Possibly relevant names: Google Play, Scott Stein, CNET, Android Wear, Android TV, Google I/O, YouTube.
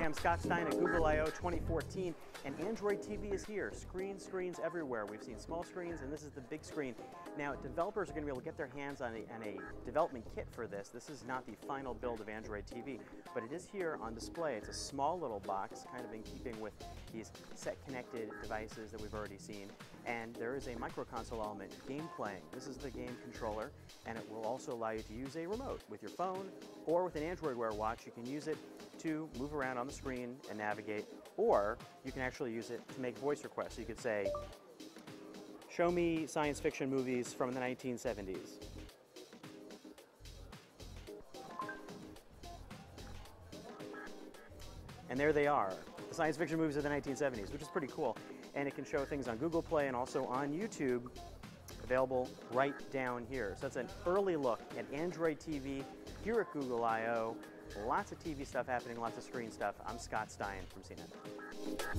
I'm Scott Stein at Google I/O 2014, and Android TV is here. Screens everywhere. We've seen small screens, and this is the big screen. Now, developers are going to be able to get their hands on a development kit for this. This is not the final build of Android TV, but it is here on display. It's a small little box, kind of in keeping with these set connected devices that we've already seen. And there is a micro console element, game playing. This is the game controller, and it will also allow you to use a remote with your phone or with an Android Wear watch. You can use it to move around on the screen and navigate, or you can actually use it to make voice requests. So you could say, show me science fiction movies from the 1970s. And there they are, the science fiction movies of the 1970s, which is pretty cool. And it can show things on Google Play and also on YouTube, available right down here. So that's an early look at Android TV here at Google I/O. Lots of TV stuff happening, lots of screen stuff. I'm Scott Stein from CNET.